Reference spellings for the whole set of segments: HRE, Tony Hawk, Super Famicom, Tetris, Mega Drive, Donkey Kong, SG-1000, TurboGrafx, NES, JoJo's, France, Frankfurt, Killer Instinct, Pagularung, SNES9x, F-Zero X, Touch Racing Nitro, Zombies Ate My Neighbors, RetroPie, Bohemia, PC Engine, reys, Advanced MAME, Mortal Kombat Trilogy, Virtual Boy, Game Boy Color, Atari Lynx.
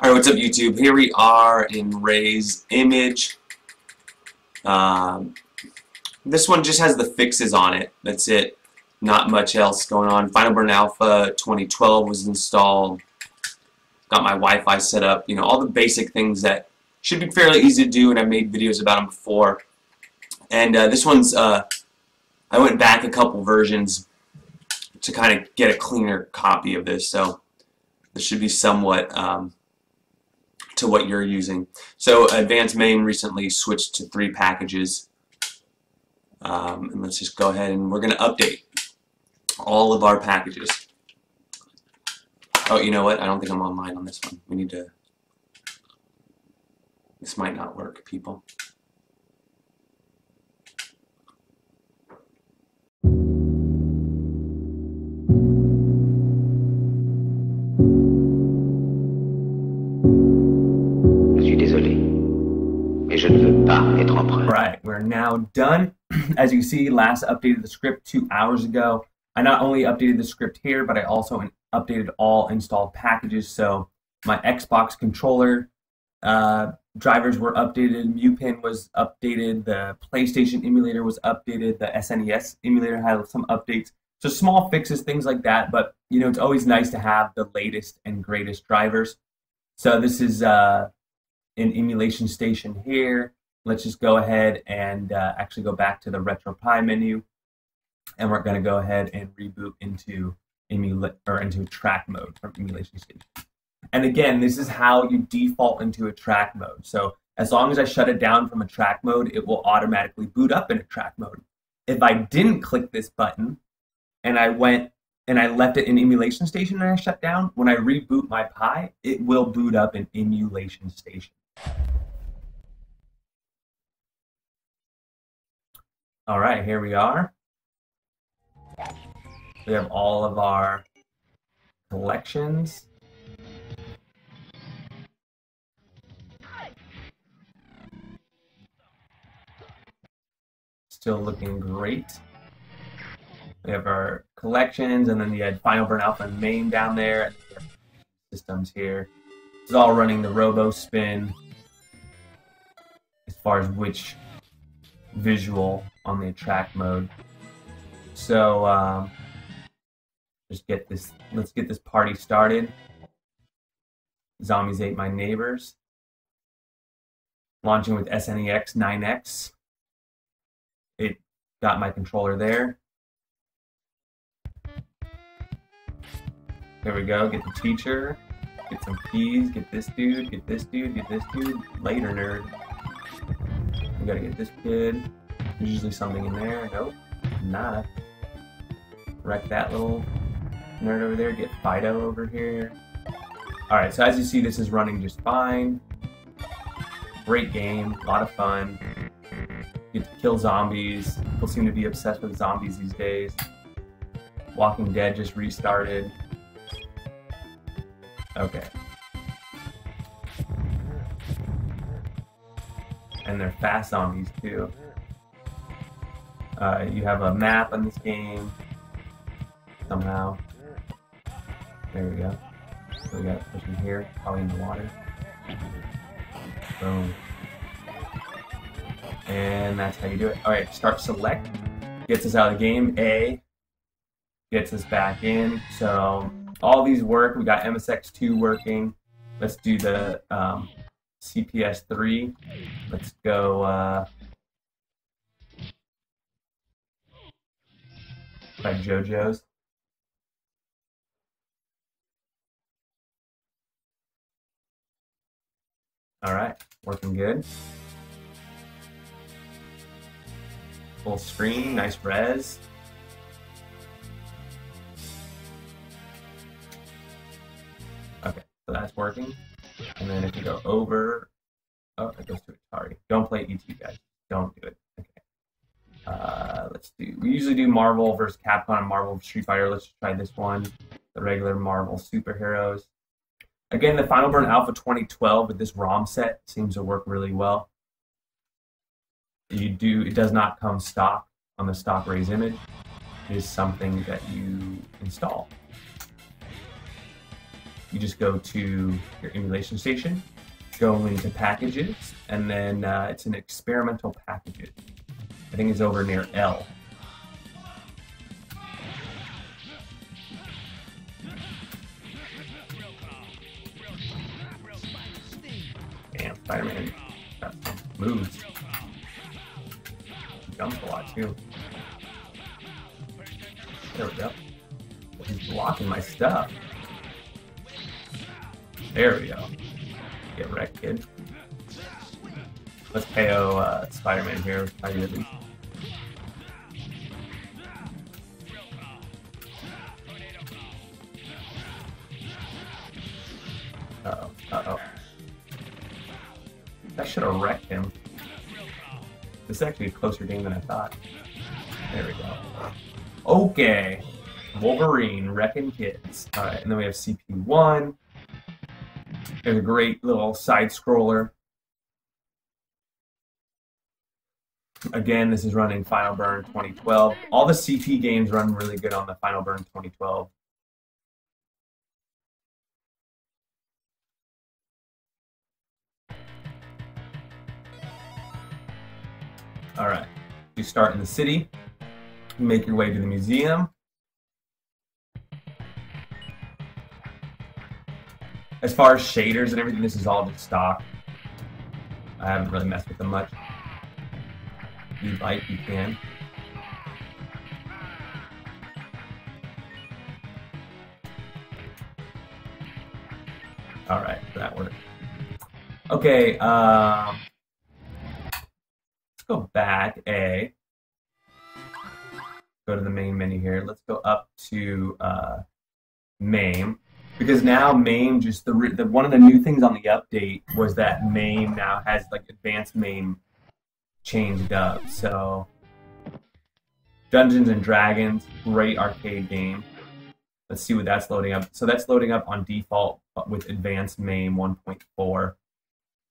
Alright, what's up YouTube? Here we are in Ray's image. This one just has the fixes on it. That's it. Not much else going on. Final Burn Alpha 2012 was installed. Got my Wi-Fi set up. You know, all the basic things that should be fairly easy to do, and I've made videos about them before. And this one's, I went back a couple versions to kind of get a cleaner copy of this, so this should be somewhat to what you're using. So Advanced MAME recently switched to 3 packages, and let's just go ahead and we're going to update all of our packages. Oh, you know what? I don't think I'm online on this one. We need to... This might not work, people. Right, we're now done. As you see, last updated the script 2 hours ago. I not only updated the script here, but I also updated all installed packages. So my Xbox controller drivers were updated, MuPin was updated, the PlayStation emulator was updated, the SNES emulator had some updates. So small fixes, things like that, but you know, it's always nice to have the latest and greatest drivers. So this is an emulation station here. Let's just go ahead and actually go back to the RetroPie menu, and we're going to go ahead and reboot into attract mode from emulation station. And again, this is how you default into attract mode. So as long as I shut it down from attract mode, it will automatically boot up in attract mode. If I didn't click this button and I went and I left it in emulation station and I shut down, when I reboot my Pi, it will boot up in emulation station. All right, here we are. We have all of our collections. Still looking great. We have our collections, and then you had Final Burn Alpha and MAME down there, and we have systems here. This is all running the Robo Spin as far as which visual on the attract mode. So just get this, let's get this party started. Zombies Ate My Neighbors. Launching with SNES9x. It got my controller there. There we go, get the teacher, get some keys, get this dude, get this dude, get this dude. Later, nerd. We gotta get this kid. There's usually something in there. Nope, nada. Wreck that little nerd over there. Get Fido over here. Alright, so as you see, this is running just fine. Great game, a lot of fun. Get to kill zombies. People seem to be obsessed with zombies these days. Walking Dead just restarted. Okay. And they're fast zombies too. You have a map in this game, somehow. There we go. So we got a person here, probably in the water. Boom. And that's how you do it. Alright, start select. Gets us out of the game. A gets us back in. So all these work. We got MSX2 working. Let's do the CPS3. Let's go... by JoJo's. Alright, working good. Full screen, nice res. Okay, so that's working. And then if you go over, oh, it goes to Atari. Don't play ET, guys. Don't do it. Let's do, we usually do Marvel versus Capcom and Marvel Street Fighter. Let's try this one, the regular Marvel Super Heroes. Again, the Final Burn Alpha 2012 with this ROM set seems to work really well. You do, it does not come stock on the stock Ray's image. It is something that you install. you just go to your emulation station, go into packages, and then it's an experimental packages. I think it's over near L. Damn, Spider-Man moves. He jumps a lot too. There we go. He's blocking my stuff. There we go. Get wrecked, kid. Let's KO Spider-Man here. I do at least. Uh-oh. Uh-oh. I should have wrecked him. This is actually a closer game than I thought. There we go. Okay. Wolverine, wrecking kids. Alright, and then we have CP1. There's a great little side-scroller. Again, this is running Final Burn 2012. All the CP games run really good on the Final Burn 2012. Alright, you start in the city, make your way to the museum. As far as shaders and everything, this is all just stock. I haven't really messed with them much. If you like, you can. Alright, that worked. Okay, let's go back A. Go to the main menu here. Let's go up to MAME. Because now MAME, just the one of the new things on the update was that MAME now has like Advanced MAME changed up. So Dungeons and Dragons, great arcade game. Let's see what that's loading up. So that's loading up on default with Advanced MAME 1.4. So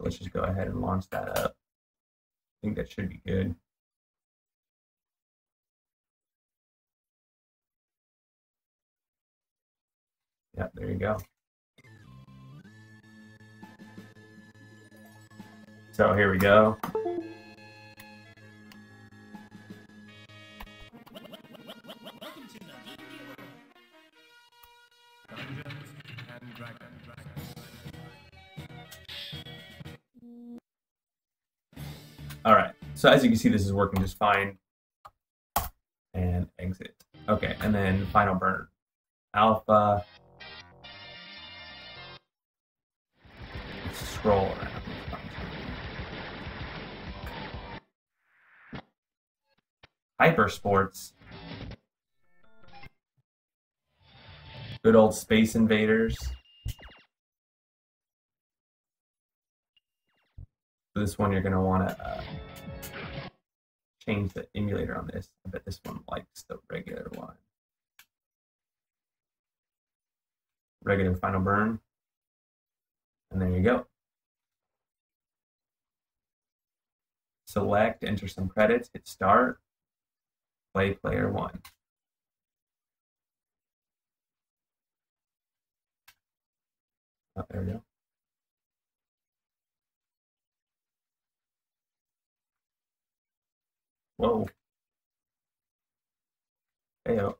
let's just go ahead and launch that up. I think that should be good. Yep, there you go. So here we go. Welcome to the Dungeons and Dragons. All right. So as you can see, this is working just fine. And exit. Okay, and then Final Burn Alpha. Scroll around. Hyper Sports. Good old Space Invaders. For this one, you're going to want to change the emulator on this. I bet this one likes the regular one. Regular Final Burn. And there you go. Select, enter some credits, hit start, play player one. Oh, there we go. Whoa. Hey-o.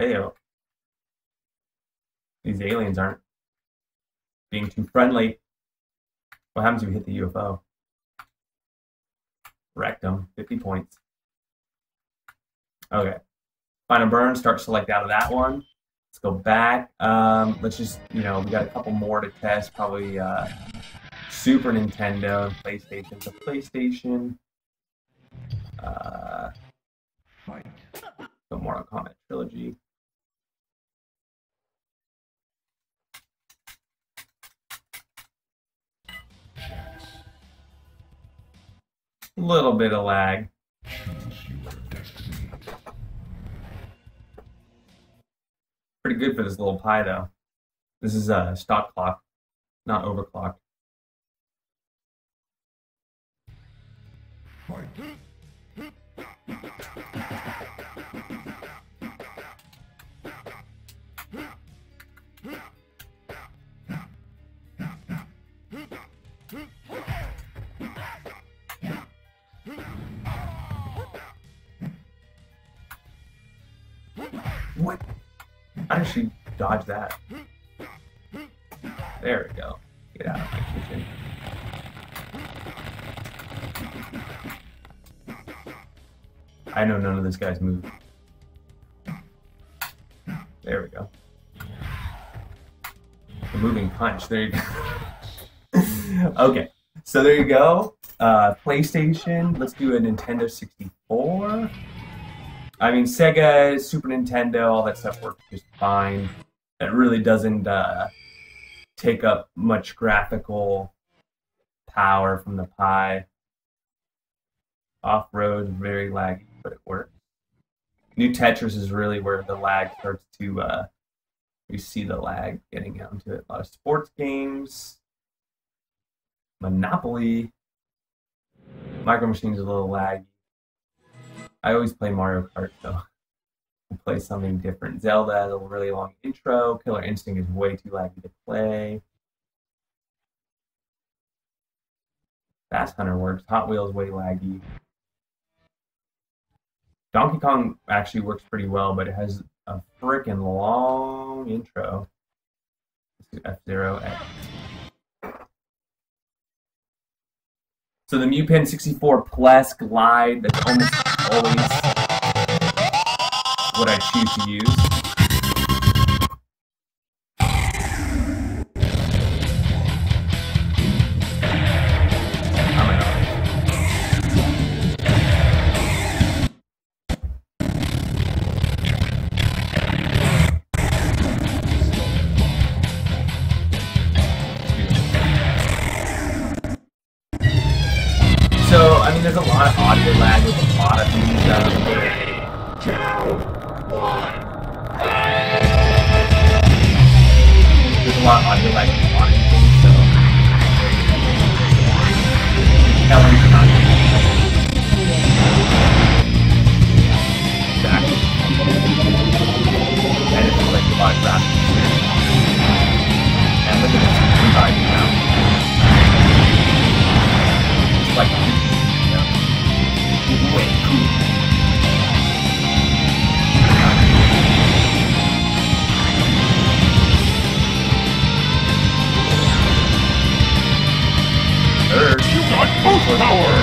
Heyo. These aliens aren't being too friendly. What happens if you hit the UFO? Wrecked them. 50 points. Okay. Final Burn. Start select out of that one. Let's go back. Let's just, you know, we got a couple more to test. Probably Super Nintendo, PlayStation. So PlayStation. The Mortal Kombat Trilogy. A little bit of lag. Pretty good for this little pie, though. This is a stock clock. not overclocked. Fight. What? I actually dodged that. There we go. Get out of my kitchen. I know none of this guy's move. There we go. The moving punch. There you go. Okay. So there you go. PlayStation. Let's do a Nintendo 64. I mean, Sega, Super Nintendo, all that stuff worked just fine. It really doesn't take up much graphical power from the Pi. Off-road, very laggy, but it works. New Tetris is really where the lag starts to, you see the lag getting out into it. A lot of sports games, Monopoly, Micro Machines is a little laggy. I always play Mario Kart, though. I play something different. Zelda has a really long intro. Killer Instinct is way too laggy to play. Fast Hunter works. Hot Wheels way laggy. Donkey Kong actually works pretty well, but it has a freaking long intro. Let's do F-Zero X. So the MuPin 64 Plus Glide, that's almost always what I choose to use. So, I mean, there's a lot of audio lag with a lot of these And it's like a lot of graphics. And look at this revising now. It's like, you know, way cool. Third, you got both power!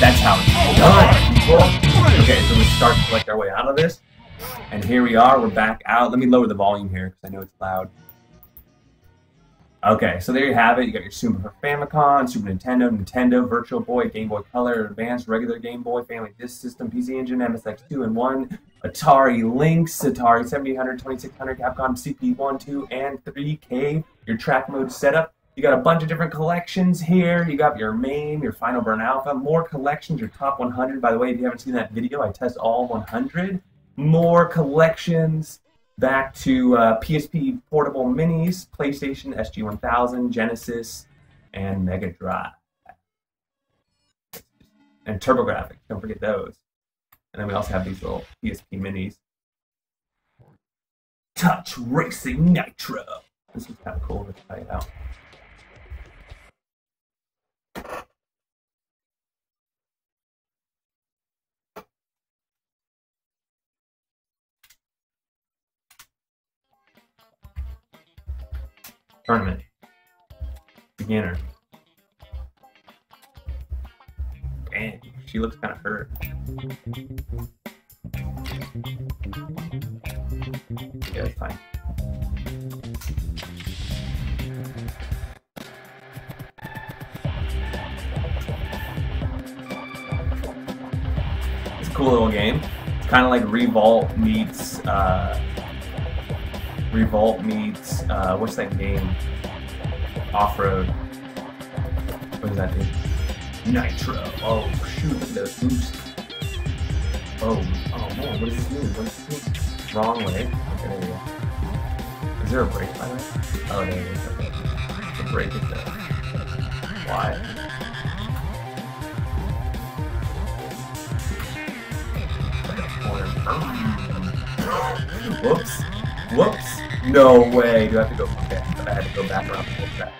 That's how it's done, people. Okay, so we start to collect our way out of this. And here we are, we're back out. Let me lower the volume here, because I know it's loud. Okay, so there you have it. You got your Super Famicom, Super Nintendo, Nintendo, Virtual Boy, Game Boy Color, Advance, regular Game Boy, Family Disk System, PC Engine, MSX2 and 1, Atari Lynx, Atari 7800, 2600, Capcom, CP1, 2, and 3K, your track mode setup. You got a bunch of different collections here. You got your MAME, your Final Burn Alpha, more collections, your top 100. By the way, if you haven't seen that video, I test all 100. More collections, back to PSP portable minis, PlayStation, SG-1000, Genesis, and Mega Drive. And TurboGrafx, don't forget those. And then we also have these little PSP minis. Touch Racing Nitro. This is kind of cool to try it out. Tournament. Beginner. Dang, she looks kind of hurt. Yeah, it's fine. It's a cool little game. It's kind of like Revolt meets what's that game? Off-road. What does that do? Nitro. Oh shoot, those moves. Oh, oh man, what is this move? What is this move? Wrong way. Okay, there we go. Is there a break by the way? Oh, there it is. Okay. The break is there. Why? Whoops. Whoops. No way! Do I have to go? Okay, but I had to go back around and look back.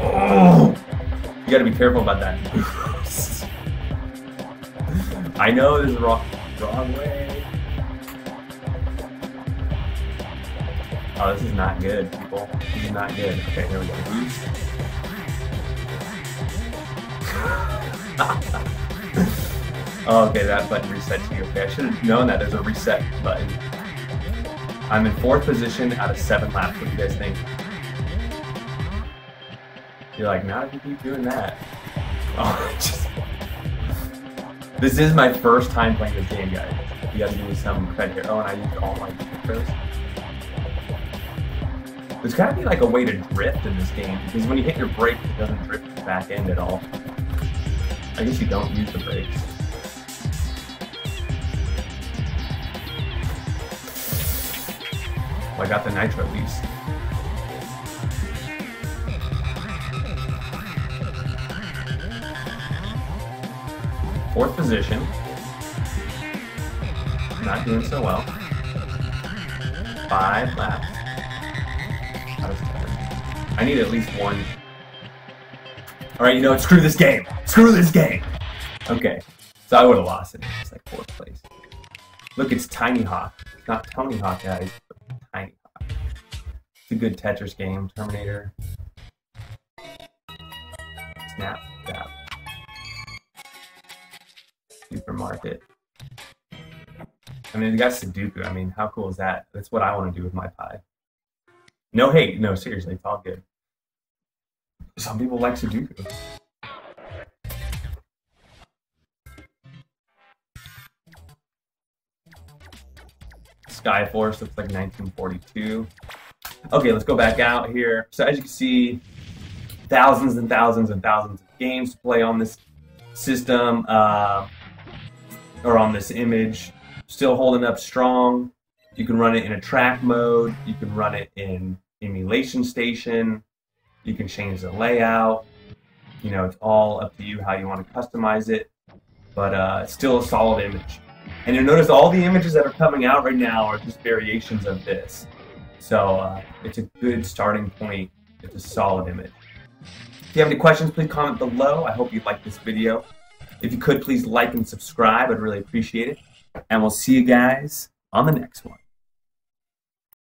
Oh! You gotta be careful about that. I know this is the wrong way. Oh, this is not good, people. This is not good. Okay, here we go. Oh, okay, that button resets you. Okay, I should have known that there's a reset button. I'm in 4th position out of 7 laps. What do you guys think? You're like, nah, if you keep doing that. Oh, just... This is my first time playing this game, guys. You gotta give me some credit here. Oh, and I used all my pros. There's gotta be like a way to drift in this game, because when you hit your brake, it doesn't drift back in at all. I guess you don't use the brakes. I got the nitro at least. Fourth position. Not doing so well. 5 laps. That was tough. I need at least one. Alright, you know what? Screw this game! Screw this game! Okay. So I would have lost it. It's like 4th place. Look, it's Tiny Hawk. It's not Tony Hawk, guys. It's a good Tetris game. Terminator. Snap. Snap. Supermarket. I mean, they got Sudoku. I mean, how cool is that? That's what I want to do with my Pi. No hate. No, seriously. It's all good. Some people like Sudoku. Skyforce looks like 1942. Okay, let's go back out here. So as you can see, thousands and thousands and thousands of games to play on this system, or on this image. Still holding up strong. You can run it in attract mode. You can run it in emulation station. You can change the layout. You know, it's all up to you how you want to customize it. But it's still a solid image. And you'll notice all the images that are coming out right now are just variations of this. So it's a good starting point. It's a solid image. If you have any questions, please comment below. I hope you liked this video. If you could, please like and subscribe. I'd really appreciate it. And we'll see you guys on the next one.